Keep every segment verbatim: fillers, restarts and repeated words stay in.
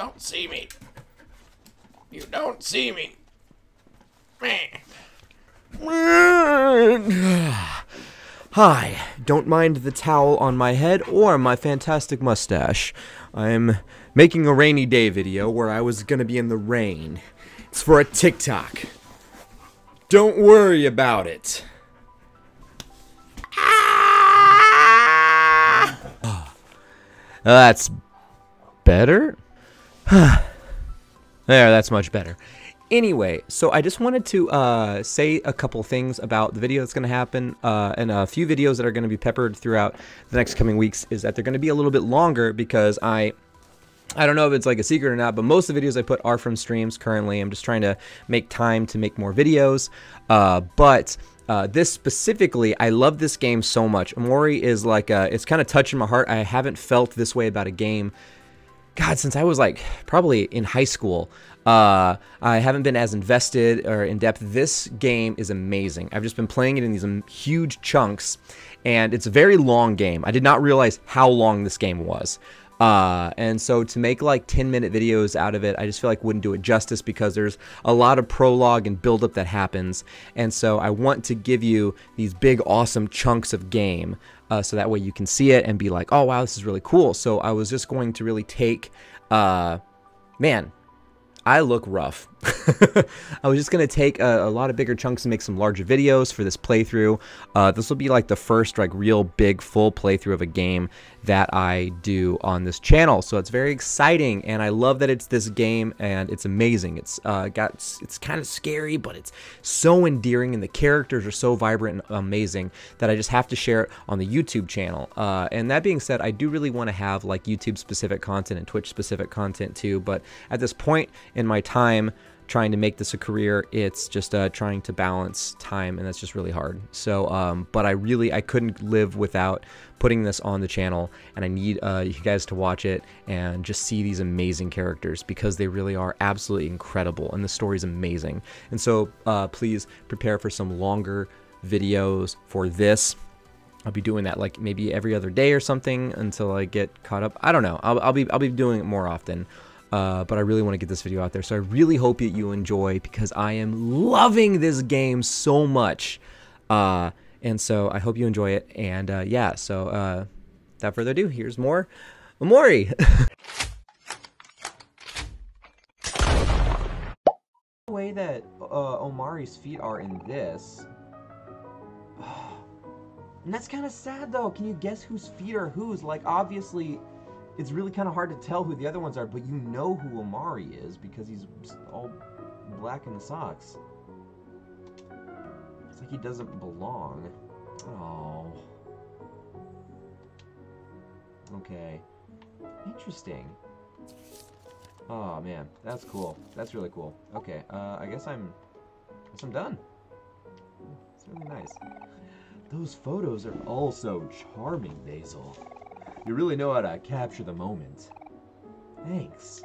don't see me. You don't see me. Hi. Don't mind the towel on my head or my fantastic mustache. I'm making a rainy day video where I was gonna be in the rain. It's for a TikTok. Don't worry about it. Oh, that's better? There, that's much better. Anyway, so I just wanted to uh, say a couple things about the video that's going to happen, uh, and a few videos that are going to be peppered throughout the next coming weeks is that they're going to be a little bit longer because I... I don't know if it's like a secret or not, but most of the videos I put are from streams currently. I'm just trying to make time to make more videos. Uh, but uh, this specifically, I love this game so much. Omori is like, a, it's kind of touching my heart. I haven't felt this way about a game, God, since I was like probably in high school. Uh, I haven't been as invested or in depth. This game is amazing. I've just been playing it in these huge chunks, and it's a very long game. I did not realize how long this game was. Uh, and so to make like ten minute videos out of it, I just feel like wouldn't do it justice because there's a lot of prologue and buildup that happens. And so I want to give you these big, awesome chunks of game. Uh, so that way you can see it and be like, oh, wow, this is really cool. So I was just going to really take, uh, man, I look rough. I was just going to take a, a lot of bigger chunks and make some larger videos for this playthrough. Uh, this will be like the first like real big full playthrough of a game that I do on this channel. So it's very exciting, and I love that it's this game, and it's amazing. It's uh, got it's, it's kind of scary, but it's so endearing, and the characters are so vibrant and amazing that I just have to share it on the YouTube channel. Uh, and that being said, I do really want to have like YouTube specific content and Twitch specific content too. But at this point in my time, trying to make this a career, it's just uh, trying to balance time, and that's just really hard. So, um, but I really, I couldn't live without putting this on the channel, and I need uh, you guys to watch it and just see these amazing characters because they really are absolutely incredible, and the story's amazing. And so uh, please prepare for some longer videos for this. I'll be doing that like maybe every other day or something until I get caught up. I don't know. I'll, I'll be I'll be doing it more often. Uh, but I really want to get this video out there, so I really hope that you enjoy because I am loving this game so much, uh, and so I hope you enjoy it. And uh, yeah, so uh, without further ado, here's more Omori. The way that uh, Omori's feet are in this, and that's kind of sad though. Can you guess whose feet are whose? Like obviously. It's really kind of hard to tell who the other ones are, but you know who Omori is because he's all black in the socks. It's like he doesn't belong. Oh. Okay. Interesting. Oh man, that's cool. That's really cool. Okay, uh, I guess I'm, I guess I'm done. It's really nice. Those photos are also charming, Basil. You really know how to capture the moment. Thanks.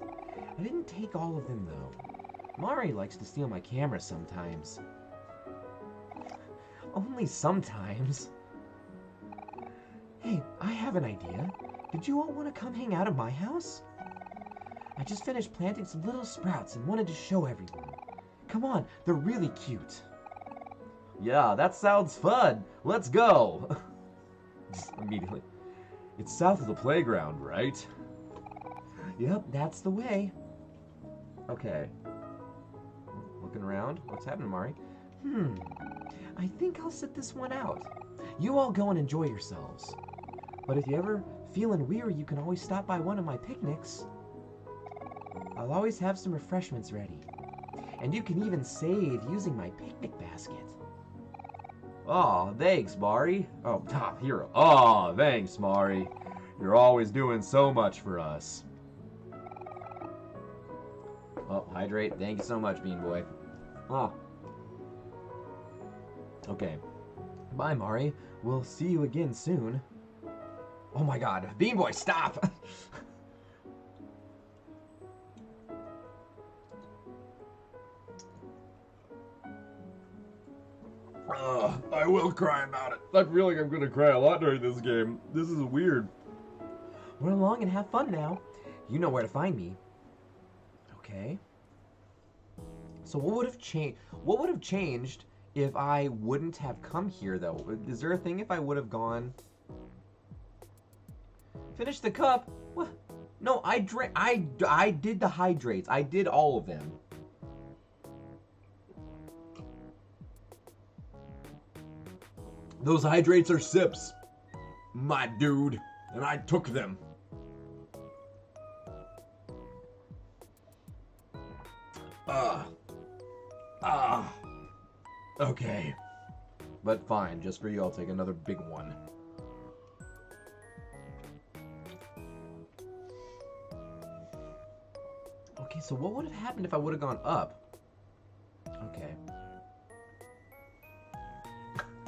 I didn't take all of them, though. Omori likes to steal my camera sometimes. Only sometimes. Hey, I have an idea. Did you all want to come hang out at my house? I just finished planting some little sprouts and wanted to show everyone. Come on, they're really cute. Yeah, that sounds fun. Let's go. Just immediately. It's south of the playground, right? Yep, that's the way. Okay. Looking around. What's happening, Omori? Hmm. I think I'll sit this one out. You all go and enjoy yourselves. But if you ever feeling weary, you can always stop by one of my picnics. I'll always have some refreshments ready. And you can even save using my picnic basket. Aw, thanks, Omori. Oh, top hero. Aw, thanks, Omori. You're always doing so much for us. Oh, hydrate. Thank you so much, Bean Boy. Ah. Okay. Bye, Omori. We'll see you again soon. Oh my god. Bean Boy, stop! Ugh, I will cry about it. I feel like I'm gonna cry a lot during this game. This is weird. Run along and have fun now. You know where to find me. Okay. So what would have changed? What would have changed if I wouldn't have come here, though? Is there a thing if I would have gone? Finish the cup. What? No, I drank. I I did the hydrates. I did all of them. Those hydrates are sips, my dude, and I took them. Ah, uh, ah, uh, okay. But fine, just for you, I'll take another big one. Okay, so what would have happened if I would have gone up? Okay.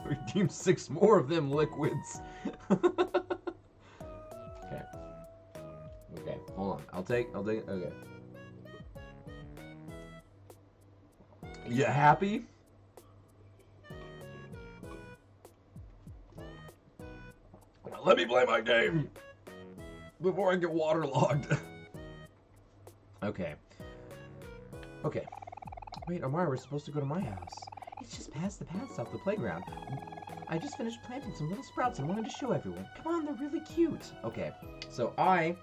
Redeem six more of them liquids. Okay. Okay, hold on. I'll take, I'll take, okay. You happy? Let me play my game before I get waterlogged. Okay. Okay. Wait, Omori, we're supposed to go to my house. It's just past the paths off the playground. I just finished planting some little sprouts and wanted to show everyone. Come on, they're really cute. Okay, so I...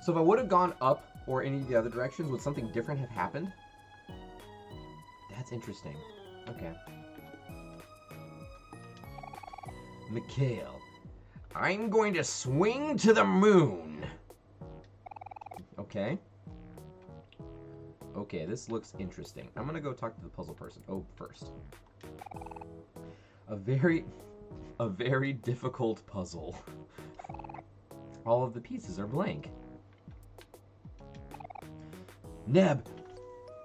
So if I would have gone up or any of the other directions, would something different have happened? That's interesting. Okay. Mikhail. I'm going to swing to the moon. Okay. Okay, this looks interesting. I'm gonna go talk to the puzzle person. Oh, first. A very, a very difficult puzzle. All of the pieces are blank. Neb,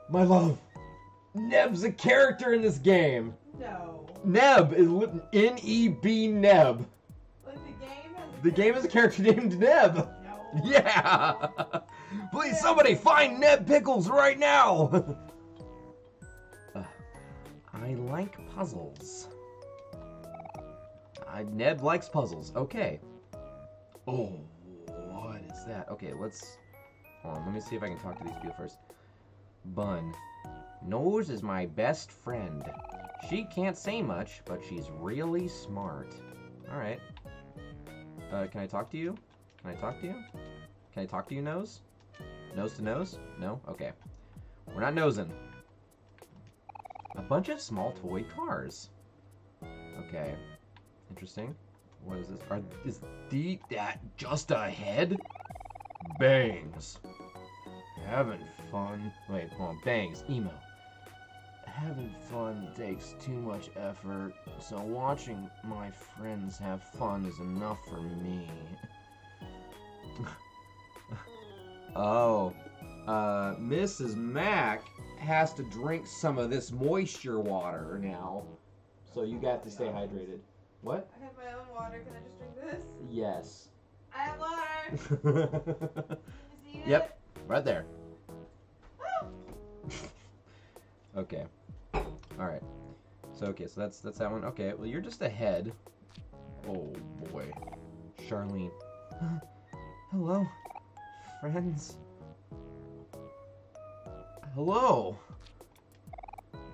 my love. Neb's a character in this game. No. Neb is N E B Neb. But the game has the game is a character named Neb. No. Yeah. Please, somebody find Neb Pickles right now! uh, I like puzzles. I, Neb likes puzzles. Okay. Oh, what is that? Okay, let's... Hold on, let me see if I can talk to these people first. Bun. Nose is my best friend. She can't say much, but she's really smart. Alright. Uh, can I talk to you? Can I talk to you? Can I talk to you, Nose? Nose to nose? No? Okay. We're not nosing. A bunch of small toy cars. Okay. Interesting. What is this? Are, is the, that just a head? Bangs. Having fun. Wait, hold on. Bangs. Emo. Having fun takes too much effort, so watching my friends have fun is enough for me. Oh, uh, Missus Mac has to drink some of this moisture water now, so you got to stay hydrated. What? I have my own water. Can I just drink this? Yes. I have water. Can you see it? Yep, right there. Oh. Okay. All right. So okay, so that's that's that one. Okay. Well, you're just ahead. Oh boy, Charlene. Hello. Friends. Hello.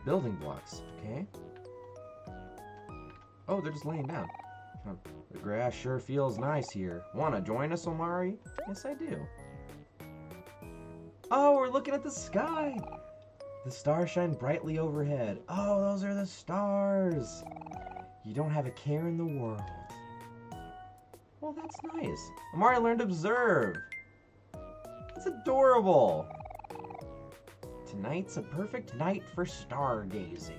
Building blocks. Okay. Oh, they're just laying down. Huh. The grass sure feels nice here. Wanna join us, Omori? Yes, I do. Oh, we're looking at the sky. The stars shine brightly overhead. Oh, those are the stars. You don't have a care in the world. Well, that's nice. Omori learned to observe. That's adorable. Tonight's a perfect night for stargazing.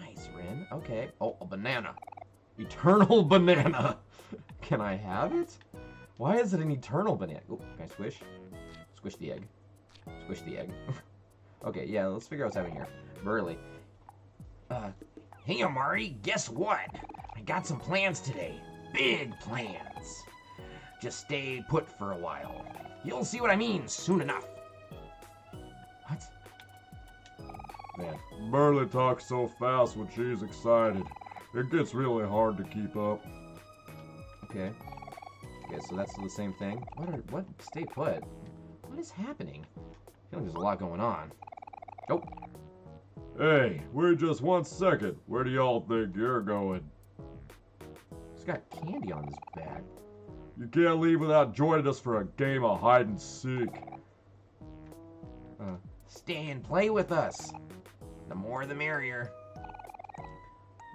Nice, Rin. Okay. Oh, a banana. Eternal banana. Can I have it? Why is it an eternal banana? Oh, can I squish? Squish the egg. Squish the egg. Okay, yeah, let's figure out what's happening here. Burly. Uh, hey, Omori, guess what? I got some plans today. Big plans. Just stay put for a while. You'll see what I mean soon enough. What? Man, Burly talks so fast when she's excited. It gets really hard to keep up. Okay. Okay, so that's the same thing. What? Are, what? Stay put. What is happening? I feel like there's a lot going on. Oh. Hey, wait just one second. Where do y'all think you're going? He's got candy on his back. You can't leave without joining us for a game of hide and seek. Uh, Stay and play with us. The more the merrier.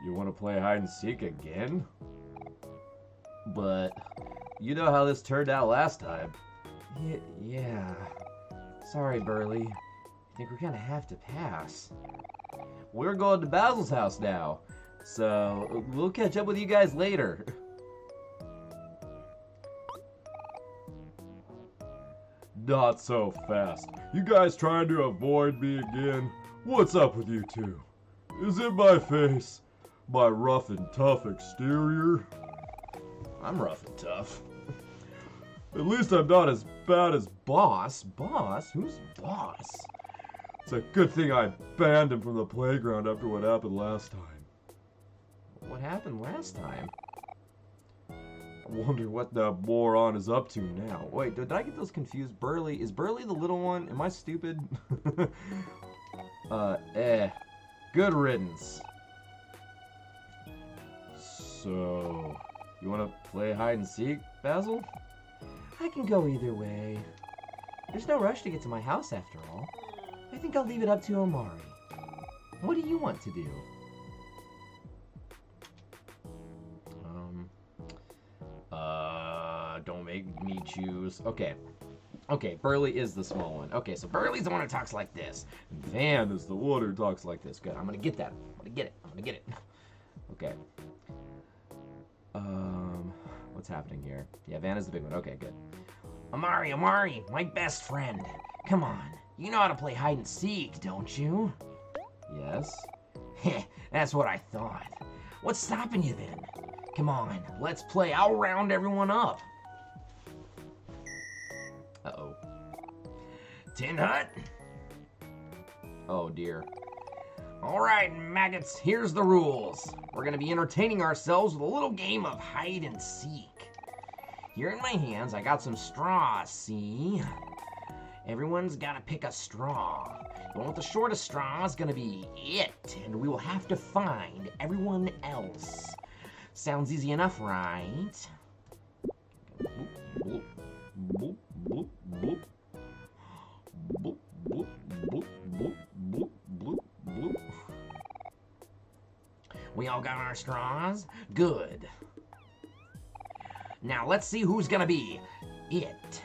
You want to play hide and seek again? But you know how this turned out last time. Y- yeah. Sorry, Burley. I think we're gonna have to pass. We're going to Basil's house now, so we'll catch up with you guys later. Not so fast. You guys trying to avoid me again? What's up with you two? Is it my face? My rough and tough exterior? I'm rough and tough. At least I'm not as bad as Boss. Boss? Who's Boss? It's a good thing I banned him from the playground after what happened last time. What happened last time? I wonder what that moron is up to now. Wait, did I get those confused? Burley? Is Burley the little one? Am I stupid? uh, eh. Good riddance. So, you want to play hide and seek, Basil? I can go either way. There's no rush to get to my house after all. I think I'll leave it up to Omori. What do you want to do? Um. Uh. Don't make me choose. Okay. Okay, Burley is the small one. Okay, so Burley's the one who talks like this. And Van is the one who talks like this. Good. I'm gonna get that. I'm gonna get it. I'm gonna get it. Okay. Um. What's happening here? Yeah, Van is the big one. Okay, good. Omori, Omori, my best friend. Come on. You know how to play hide and seek, don't you? Yes. Heh, that's what I thought. What's stopping you then? Come on, let's play. I'll round everyone up. Uh-oh. Tin Hut? Oh, dear. All right, maggots, here's the rules. We're going to be entertaining ourselves with a little game of hide and seek. Here in my hands, I got some straw, see? Everyone's gotta pick a straw. The one with the shortest straw is gonna be it, and we will have to find everyone else. Sounds easy enough, right? Boop, boop, boop, boop, boop, boop, boop, boop, boop, boop, boop. We all got our straws? Good. Now let's see who's gonna be it.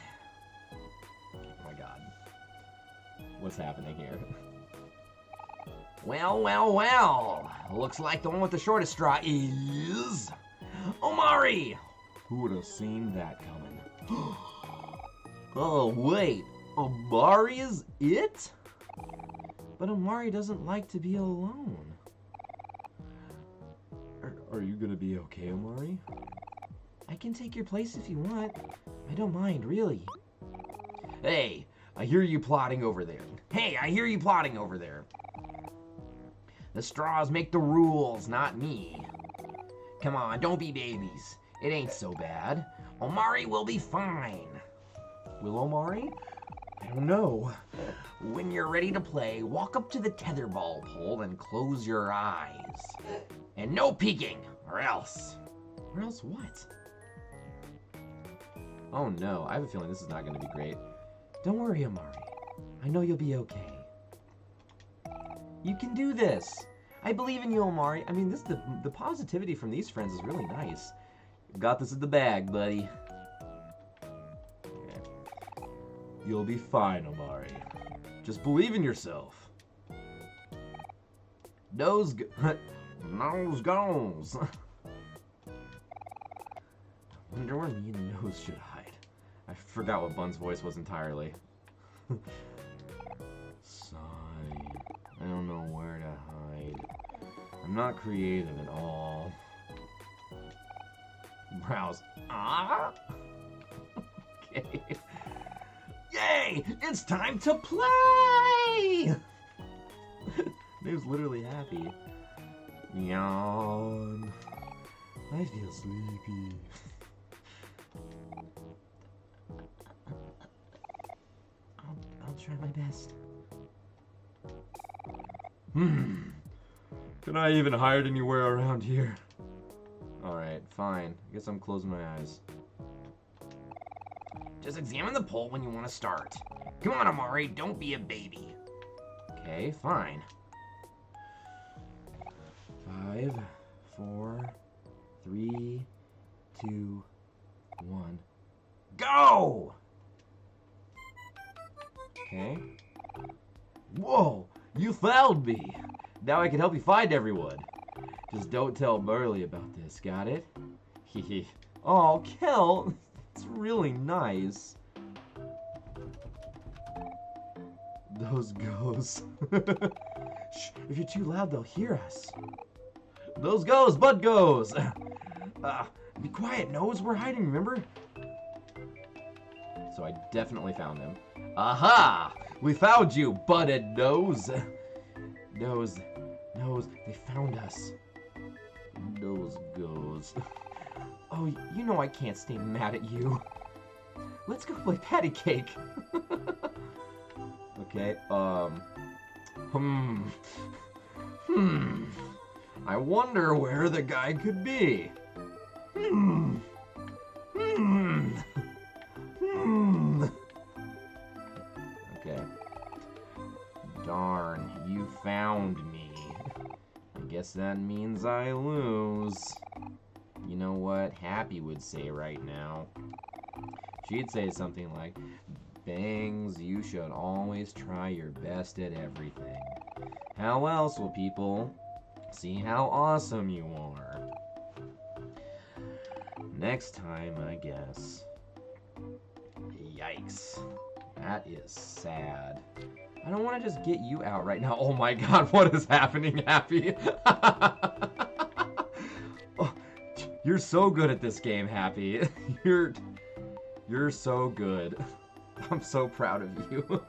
What's happening here? Well, well, well. Looks like the one with the shortest straw is Omori. Who would have seen that coming? Oh, wait. Omori is it? But Omori doesn't like to be alone. Are, are you gonna be okay, Omori? I can take your place if you want. I don't mind, really. Hey. I hear you plotting over there. Hey, I hear you plotting over there. The straws make the rules, not me. Come on, don't be babies. It ain't so bad. Omori will be fine. Will Omori? I don't know. When you're ready to play, walk up to the tetherball pole and close your eyes. And no peeking, or else. Or else what? Oh no, I have a feeling this is not going to be great. Don't worry, Omori. I know you'll be okay. You can do this. I believe in you, Omori. I mean, this the, the positivity from these friends is really nice. Got this in the bag, buddy. Okay. You'll be fine, Omori. Just believe in yourself. Nose, go nose goes. I wonder where me and Nose should hide. I forgot what Bun's voice was entirely. Sigh. I don't know where to hide. I'm not creative at all. Browse. Ah? Okay. Yay! It's time to play! Name's literally happy. Yawn. I feel sleepy. try my best. Hmm. Can I even hide anywhere around here? Alright, fine. I guess I'm closing my eyes. Just examine the pole when you want to start. Come on, Omori, don't be a baby. Okay, fine. Five, four, three, two, one. Go! Okay. Whoa! You found me! Now I can help you find everyone. Just don't tell Burley about this, got it? Hehe. Oh, Kel! It's really nice. Those ghosts. Shh, if you're too loud, they'll hear us. Those ghosts, bud goes! uh, be quiet, Nose, we're hiding, remember? So I definitely found him. Aha! We found you, Bud and Nose! Nose, Nose, they found us. Nose goes. Oh, you know I can't stay mad at you. Let's go play patty cake. Okay, um... Hmm... Hmm... I wonder where the guy could be. Hmm... Hmm... Hmm... Okay. Darn, you found me. I guess that means I lose. You know what Happy would say right now? She'd say something like, Bangs, you should always try your best at everything. How else will people see how awesome you are? Next time, I guess. Yikes. That is sad. I don't want to just get you out right now. Oh my god, what is happening, Happy? You're so good at this game, Happy. You're you're so good. I'm so proud of you.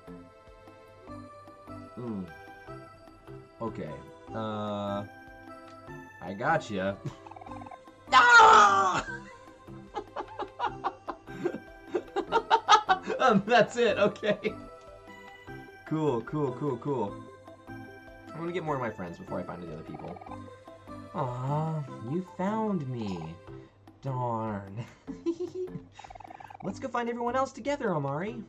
mm. Okay. Uh, I gotcha. um, that's it. Okay. Cool. Cool. Cool. Cool. I'm gonna get more of my friends before I find the other people. Aw, you found me. Darn. Let's go find everyone else together, Omori.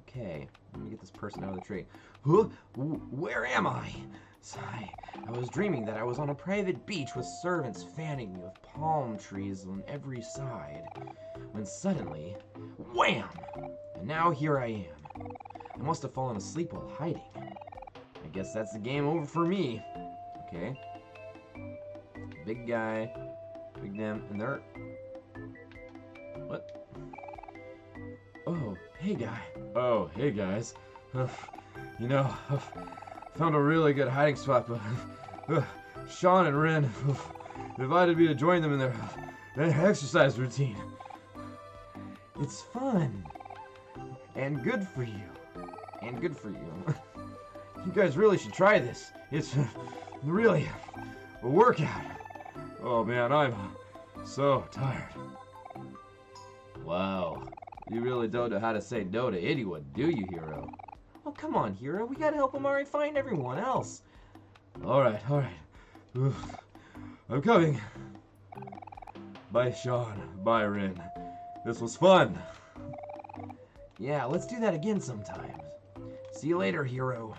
Okay, let me get this person out of the tree. Huh? Where am I? Sigh, I was dreaming that I was on a private beach with servants fanning me with palm trees on every side. When suddenly, wham! And now here I am. I must have fallen asleep while hiding. I guess that's the game over for me. Okay. Big guy, big them, and they're... What? Oh, hey guy. Oh, hey guys. Uh, you know, I uh, found a really good hiding spot, but uh, Sean and Ren uh, invited me to join them in their, uh, their exercise routine. It's fun. And good for you. And good for you. You guys really should try this. It's uh, really a workout. Oh man, I'm uh, so tired. Wow, you really don't know how to say no to anyone, do you, Hero? Oh, come on, Hero. We gotta help Omori find everyone else. Alright, alright. I'm coming. Bye, Sean. Bye, Rin. This was fun. Yeah, let's do that again sometime. See you later, Hero.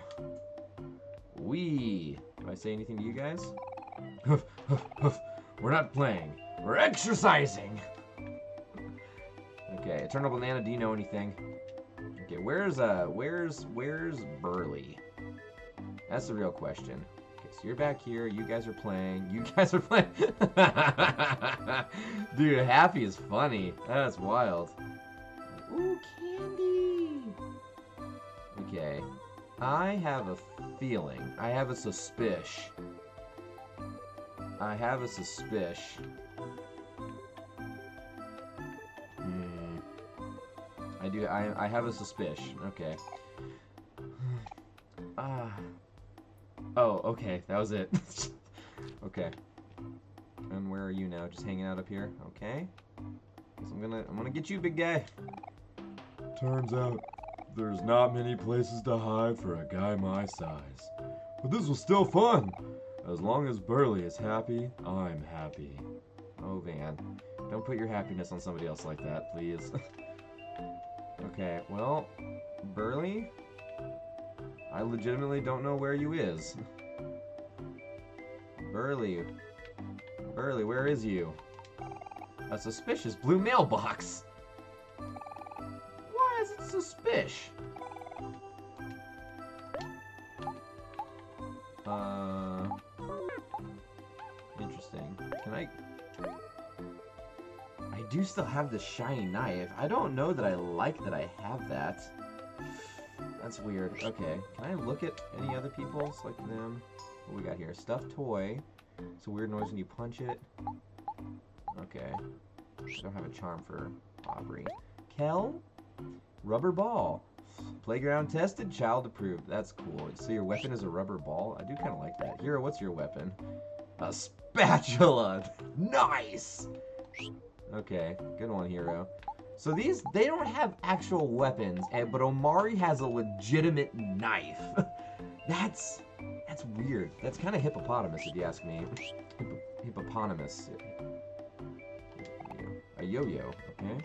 Wee. Did I say anything to you guys? We're not playing. We're exercising. Okay, Eternal Banana, do you know anything? Okay, where's, uh, where's, where's Burley? That's the real question. Okay, so you're back here, you guys are playing, you guys are playing. Dude, Happy is funny. That's wild. Ooh, candy! Okay, I have a feeling, I have a suspish. I have a suspish. I do. I, I have a suspicion. Okay. Ah. uh, oh. Okay. That was it. Okay. And where are you now? Just hanging out up here. Okay. So I'm gonna. I'm gonna get you, big guy. Turns out There's not many places to hide for a guy my size. But this was still fun. As long as Burley is happy, I'm happy. Oh, Van. Don't put your happiness on somebody else like that, please. Okay, well, Burley, I legitimately don't know where you is. Burley. Burley, where is you? A suspicious blue mailbox. Why is it suspicious? Uh, interesting. Can I? I do still have the shiny knife. I don't know that I like that I have that. That's weird. Okay. Can I look at any other people? Select them. What we got here? Stuffed toy. It's a weird noise when you punch it. Okay. Don't have a charm for Aubrey. Kel? Rubber ball. Playground tested, child approved. That's cool. So your weapon is a rubber ball? I do kind of like that. Hero, what's your weapon? A spatula! Nice! Okay, good one, Hero. So these, they don't have actual weapons, but Omori has a legitimate knife. That's... That's weird. That's kind of hippopotamus, if you ask me. Hipp hippopotamus. A yo-yo, okay?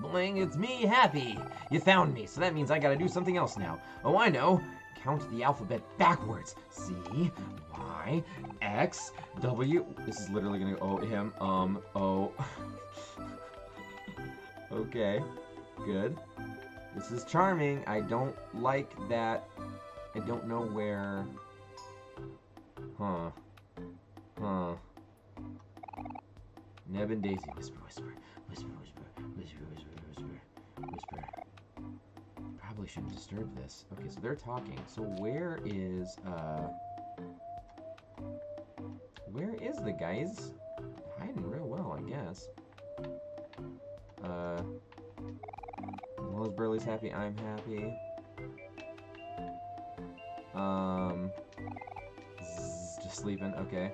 Boing, it's me, Happy! You found me, so that means I gotta do something else now. Oh, I know! Count the alphabet backwards. C, Y, X, W... This is literally gonna go, oh, him, um, oh... Okay, good. This is charming. I don't like that. I don't know where... Huh. Huh. Neb and Daisy. Whisper, whisper, whisper, whisper, whisper, whisper, whisper, whisper. Probably shouldn't disturb this. Okay, so they're talking. So where is, uh... where is the guys? Hiding real well, I guess. Uh... As Burley's happy, I'm happy. Um, zzz, just sleeping. Okay.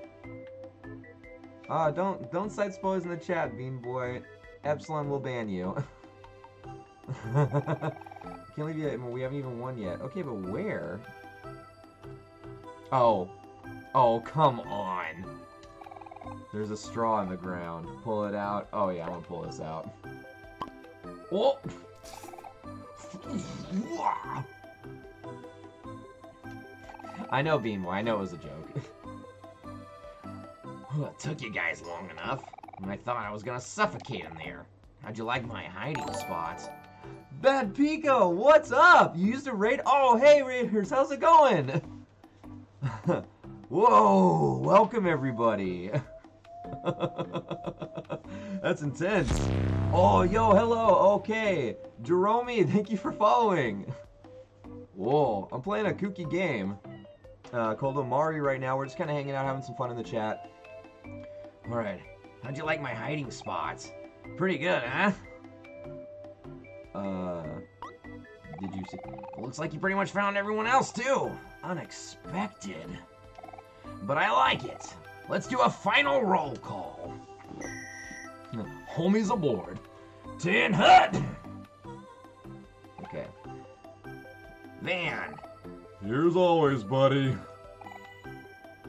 Ah, don't don't cite spoilers in the chat, Bean Boy. Epsilon will ban you. Can't leave you. We haven't even won yet. Okay, but where? Oh, oh, come on. There's a straw in the ground. Pull it out. Oh yeah, I'm gonna pull this out. Oh. I know, Beanboy, I know it was a joke. Well, it took you guys long enough, and I thought I was gonna suffocate in there. How'd you like my hiding spot? Bad Pico, what's up? You used to raid? Oh, hey, raiders, how's it going? Whoa, welcome, everybody. That's intense. Oh, yo, hello, okay. Jerome, thank you for following. Whoa, I'm playing a kooky game uh, called Omori right now. We're just kind of hanging out, having some fun in the chat. Alright, how'd you like my hiding spots? Pretty good, huh? Uh, did you see? Looks like you pretty much found everyone else, too. Unexpected. But I like it. Let's do a final roll call. Homies aboard. Tin Hut! Okay. Van. Here's always, buddy.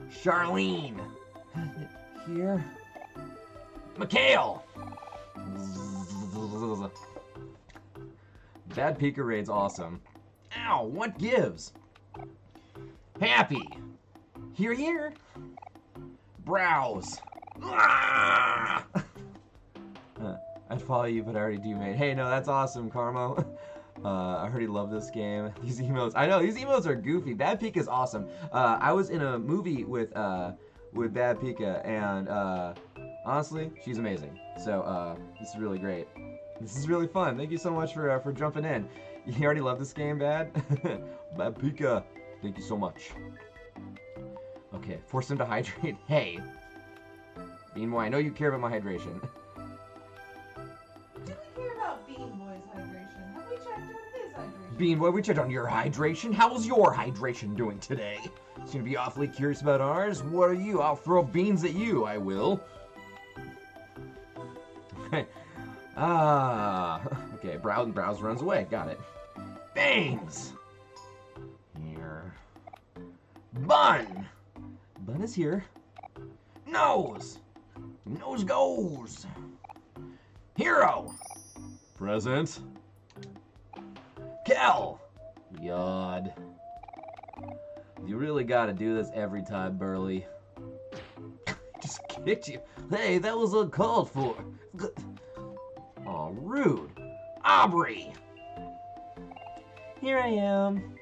Charlene. Here. Mikhail. Bad Pika raid's awesome. Ow, what gives? Happy. Here, here. Browse. Ah! Huh. I'd follow you, but I already do, mate. Hey, no, that's awesome, Karma. Uh, I already love this game. These emotes, I know, these emotes are goofy. Bad Pika is awesome. Uh, I was in a movie with uh, with Bad Pika, and uh, honestly, she's amazing. So uh, this is really great. This is really fun. Thank you so much for uh, for jumping in. You already love this game, Bad? Bad Pika, thank you so much. Okay, force him to hydrate. Hey! Beanboy, I know you care about my hydration. Do we care about Beanboy's hydration? Have we checked on his hydration? Beanboy, we checked on your hydration. How's your hydration doing today? It's gonna be awfully curious about ours. What are you? I'll throw beans at you, I will. Ah, okay, Brown Browse runs away, got it. Bangs! Here. Bun! Bun is here. Nose! Nose goes! Hero! Present. Kel! Yod. You really gotta do this every time, Burly. Just kicked you. Hey, that was uncalled for. Aw, rude. Aubrey! Here I am.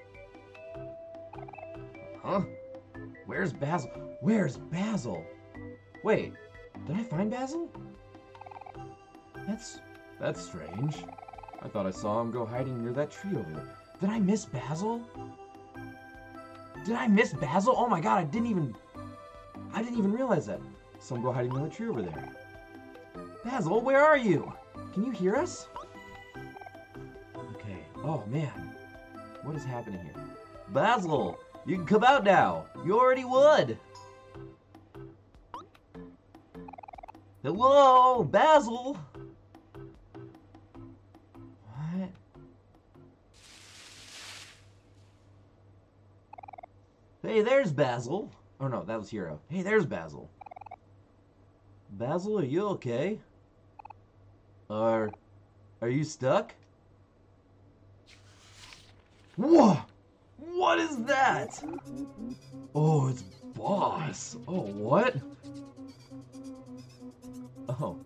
Huh? Where's Basil? Where's Basil? Wait, did I find Basil? That's... that's strange. I thought I saw him go hiding near that tree over there. Did I miss Basil? Did I miss Basil? Oh my god, I didn't even... I didn't even realize that. Some go hiding in the tree over there. Basil, where are you? Can you hear us? Okay. Oh, man. What is happening here? Basil, you can come out now. You already would. Hello, Basil. What? Hey, there's Basil. Oh, no, that was Hero. Hey, there's Basil. Basil, are you okay? Are... are you stuck? Whoa! What is that? Oh, it's Boss. Oh, what? Oh.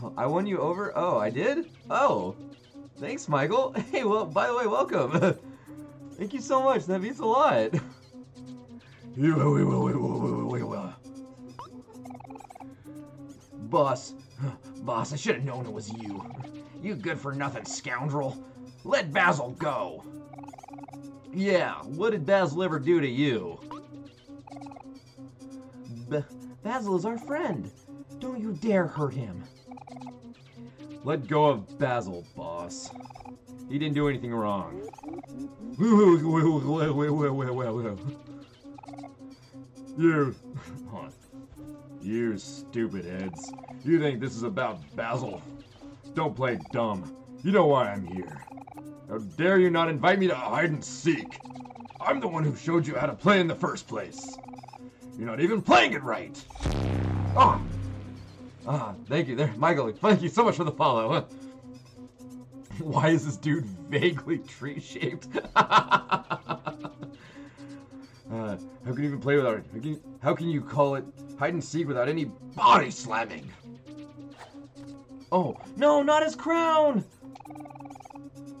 Oh, I won you over? Oh, I did? Oh. Thanks, Michael. Hey, well, by the way, welcome. Thank you so much. That means a lot. Boss. Boss, I should have known it was you. You good-for-nothing scoundrel. Let Basil go. Yeah, what did Basil ever do to you? B- Basil is our friend. Don't you dare hurt him. Let go of Basil, Boss. He didn't do anything wrong. You... You stupid heads. You think this is about Basil? Don't play dumb. You know why I'm here. How dare you not invite me to hide and seek? I'm the one who showed you how to play in the first place. You're not even playing it right. Ah, ah, thank you there, Michael. Thank you so much for the follow. Why is this dude vaguely tree-shaped? Uh, how can you even play without it? How can, you, how can you call it hide and seek without any body slamming? Oh, no, not his crown!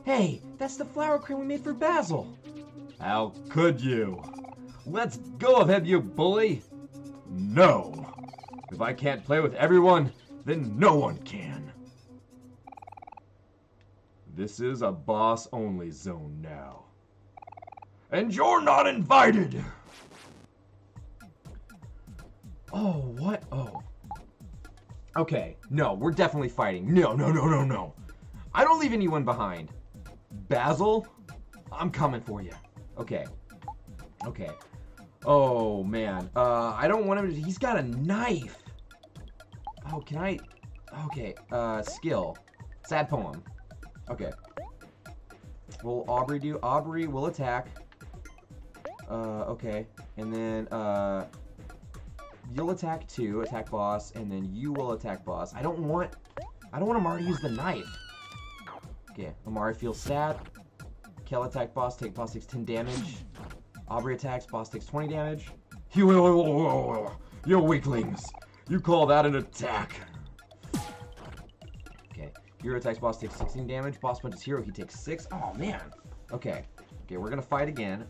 Hey, that's the flower crown we made for Basil. How could you? Let's go of him, you bully! No! If I can't play with everyone, then no one can. This is a boss-only zone now. And you're not invited! Oh, what? Oh. Okay, no, we're definitely fighting. No, no, no, no, no. I don't leave anyone behind. Basil, I'm coming for you. Okay. Okay. Oh, man. Uh, I don't want him to... He's got a knife. Oh, can I... Okay, uh, skill. Sad poem. Okay. Will Aubrey do? Aubrey will attack. Uh, okay, and then uh, you'll attack too. Attack Boss, and then you will attack Boss. I don't want, I don't want Omari to use the knife. Okay, Omari feels sad. Kel attack Boss. Take Boss takes ten damage. Aubrey attacks. Boss takes twenty damage. You weaklings! You call that an attack? Okay, Hero attacks Boss. Takes sixteen damage. Boss punches Hero. He takes six. Oh man. Okay. Okay, we're gonna fight again.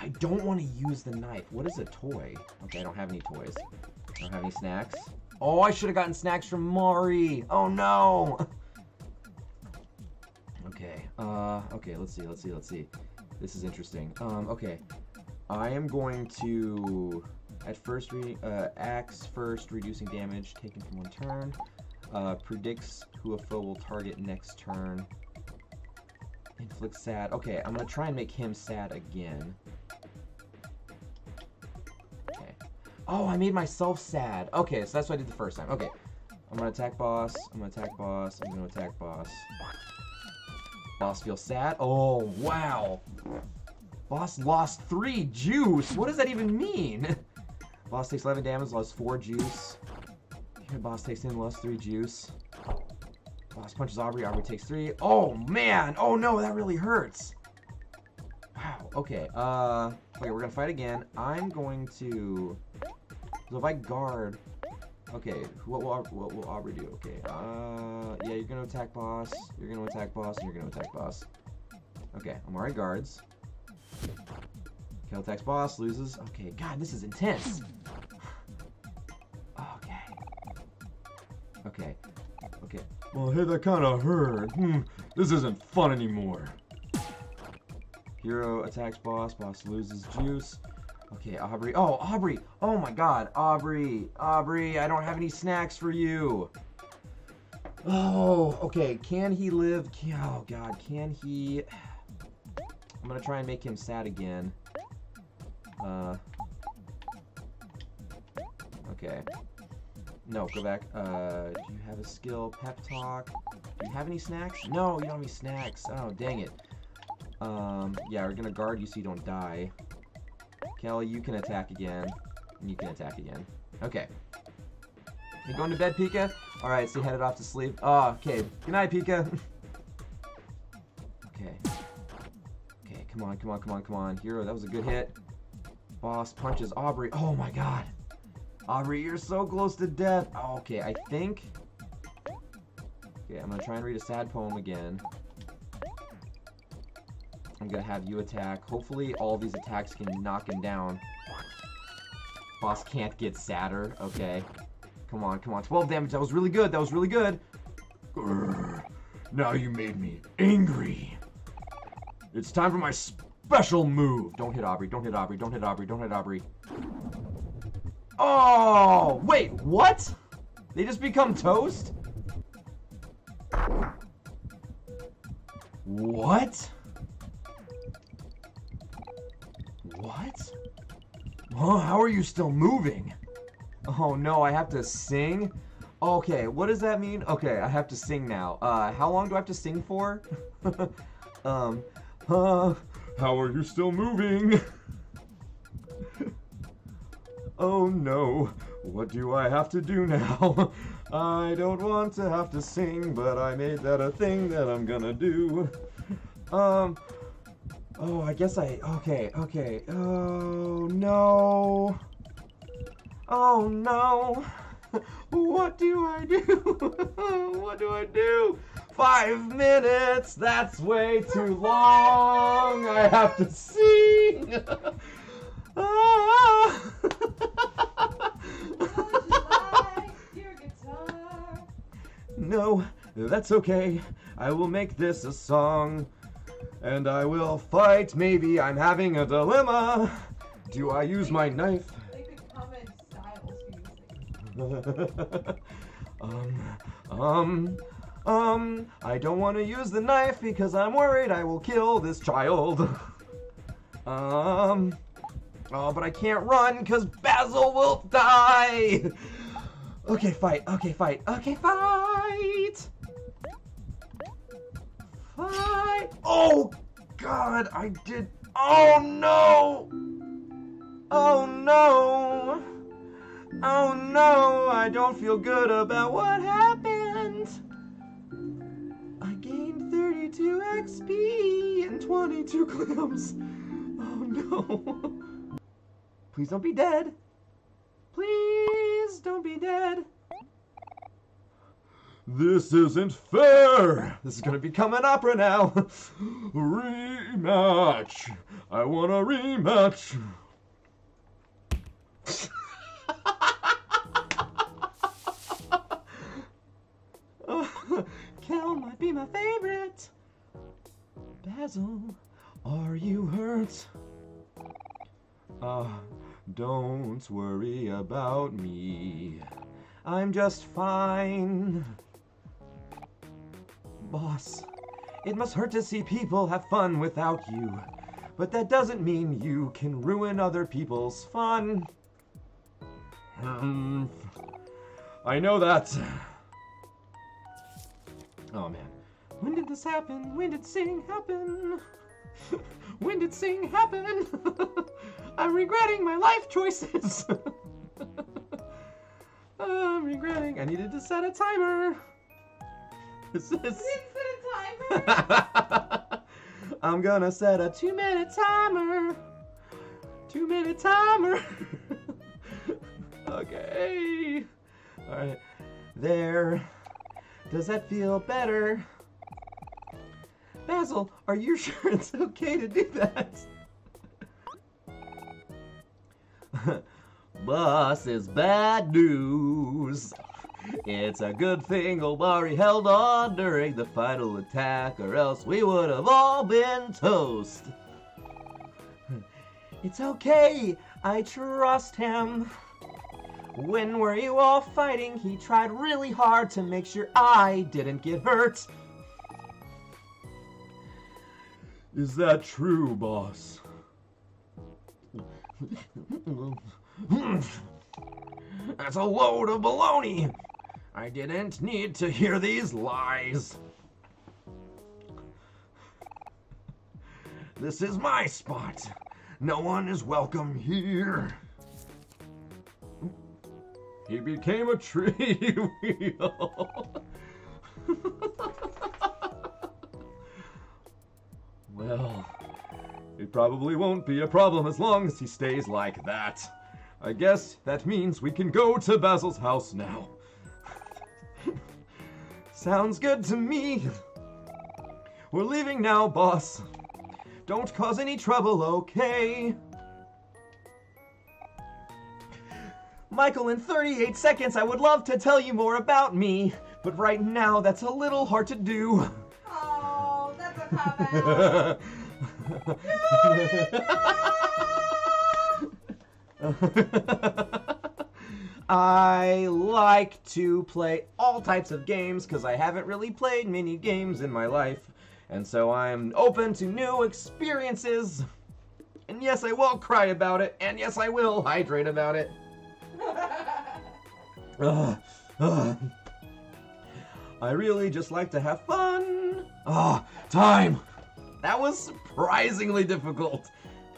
I don't want to use the knife. What is a toy? Okay, I don't have any toys. I don't have any snacks. Oh, I should have gotten snacks from Mari. Oh, no. Okay. Uh, okay, let's see, let's see, let's see. This is interesting. Um, okay. I am going to, at first, re uh, axe first, reducing damage taken from one turn. Uh, predicts who a foe will target next turn. Inflict sad. Okay, I'm going to try and make him sad again. Oh, I made myself sad. Okay, so that's what I did the first time. Okay. I'm gonna attack boss. I'm gonna attack boss. I'm gonna attack boss. Boss feels sad. Oh, wow. Boss lost three juice. What does that even mean? Boss takes eleven damage, lost four juice. Here, boss takes in, lost three juice. Boss punches Aubrey. Aubrey takes three. Oh, man. Oh, no. That really hurts. Wow. Okay. Uh, okay, we're gonna fight again. I'm going to... So if I guard... Okay, what will, what will Aubrey do? Okay, uh, yeah, you're gonna attack boss, you're gonna attack boss, and you're gonna attack boss. Okay, Omori guards. Kel attacks boss, loses. Okay, God, this is intense. Okay. Okay. Okay. Well, hey, that kinda hurt. Hmm, this isn't fun anymore. Hero attacks boss, boss loses juice. Okay, Aubrey. Oh, Aubrey! Oh my god, Aubrey! Aubrey, I don't have any snacks for you! Oh, okay, can he live? Oh god, can he... I'm gonna try and make him sad again. Uh... Okay. No, go back. Uh, do you have a skill? Pep talk? Do you have any snacks? No, you don't have any snacks. Oh, dang it. Um, yeah, we're gonna guard you so you don't die. Kelly, you can attack again. And you can attack again. Okay. You going to bed, Pika? Alright, so you headed off to sleep. Oh, okay. Good night, Pika. Okay. Okay, come on, come on, come on, come on. Hero, that was a good hit. Boss punches Aubrey. Oh my god. Aubrey, you're so close to death. Oh, okay, I think... Okay, I'm gonna try and read a sad poem again. I'm gonna have you attack. Hopefully all these attacks can knock him down. Boss can't get sadder. Okay. Come on, come on. twelve damage. That was really good. That was really good. Grr, now you made me angry. It's time for my special move. Don't hit Aubrey. Don't hit Aubrey. Don't hit Aubrey. Don't hit Aubrey. Oh! Wait, what? They just become toast? What? What? Huh, how are you still moving? Oh no, I have to sing? Okay, what does that mean? Okay, I have to sing now. Uh, how long do I have to sing for? um, uh, how are you still moving? Oh no, what do I have to do now? I don't want to have to sing, but I made that a thing that I'm gonna do. Um... Oh, I guess I... Okay, okay. Oh, no. Oh, no. What do I do? What do I do? Five minutes. That's way too long. I have to sing. Ah. Your guitar. No, that's okay. I will make this a song. And I will fight. Maybe I'm having a dilemma. Do I use my knife? They could comment styles. um, um, um. I don't want to use the knife because I'm worried I will kill this child. um. Oh, but I can't run because Basil will die. Okay, fight. Okay, fight. Okay, fight. Hi. Oh, God, I did. Oh, no. Oh, no. Oh, no. I don't feel good about what happened. I gained thirty-two X P and twenty-two clams. Oh, no. Please don't be dead. Please don't be dead. This isn't fair! This is gonna become an opera now! Rematch! I want a rematch! uh, Kel might be my favorite! Basil, are you hurt? Uh, don't worry about me. I'm just fine. Boss, it must hurt to see people have fun without you, but that doesn't mean you can ruin other people's fun. Um, I know that. Oh man. When did this happen? When did sing happen? When did sing happen? I'm regretting my life choices. I'm regretting. I needed to set a timer. This is... You didn't set a timer? I'm gonna set a two minute timer. Two minute timer. Okay. Alright. There. Does that feel better? Basil, are you sure it's okay to do that? Bus is bad news. It's a good thing Omori held on during the final attack, or else we would have all been toast. It's okay. I trust him. When were you all fighting? He tried really hard to make sure I didn't get hurt. Is that true, boss? That's a load of baloney. I didn't need to hear these lies. This is my spot. No one is welcome here. He became a tree wheel. Well, it probably won't be a problem as long as he stays like that. I guess that means we can go to Basil's house now. Sounds good to me. We're leaving now, boss. Don't cause any trouble, okay? Michael, in thirty-eight seconds, I would love to tell you more about me, but right now that's a little hard to do. no, I like to play all types of games because I haven't really played many games in my life, and so I'm open to new experiences. And yes, I will cry about it, and yes, I will hydrate about it. uh, uh, I really just like to have fun. Ah, oh, time! That was surprisingly difficult.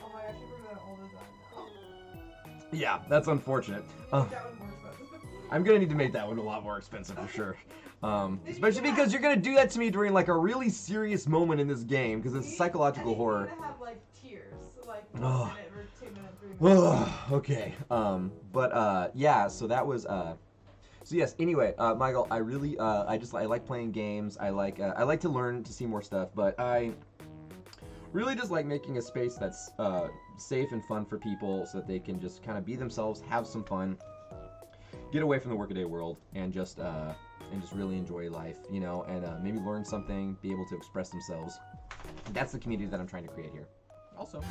Oh my gosh, you remember that all the time now. Yeah, that's unfortunate. Uh, that one's more expensive. I'm gonna need to make that one a lot more expensive for sure. Um, especially because have... you're gonna do that to me during like a really serious moment in this game, because it's you, psychological horror. You're gonna have like tears, so, like one oh. minute or two minutes, three minutes. Okay. Um, but uh, yeah. So that was uh. So yes. Anyway, uh, Michael, I really, uh, I just, I like playing games. I like, uh, I like to learn to see more stuff, but I really just like making a space that's uh, safe and fun for people, so that they can just kind of be themselves, have some fun, get away from the workaday world, and just, uh, and just really enjoy life, you know, and uh, maybe learn something, be able to express themselves. That's the community that I'm trying to create here. Also.